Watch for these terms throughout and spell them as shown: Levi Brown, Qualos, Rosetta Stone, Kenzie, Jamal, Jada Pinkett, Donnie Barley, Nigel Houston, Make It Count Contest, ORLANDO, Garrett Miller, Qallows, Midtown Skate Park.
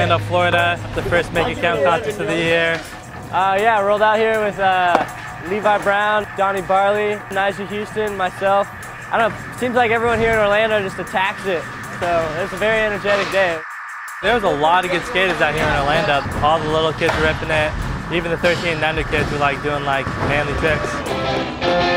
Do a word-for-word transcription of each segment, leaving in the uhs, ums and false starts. Orlando, Florida, the first Make It Count Contest of the year. Uh, yeah, rolled out here with uh, Levi Brown, Donnie Barley, Nigel Houston, myself. I don't know, seems like everyone here in Orlando just attacks it. So it's a very energetic day. There was a lot of good skaters out here in Orlando. All the little kids were repping it. Even the thirteen and under kids were like doing like manly tricks.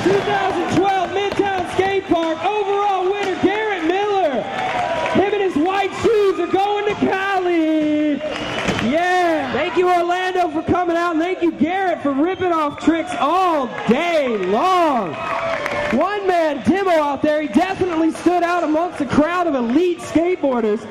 twenty twelve Midtown Skate Park, overall winner Garrett Miller. Him and his white shoes are going to college. Yeah, thank you Orlando for coming out. And thank you Garrett for ripping off tricks all day long. One man, Timo, out there, he definitely stood out amongst a crowd of elite skateboarders.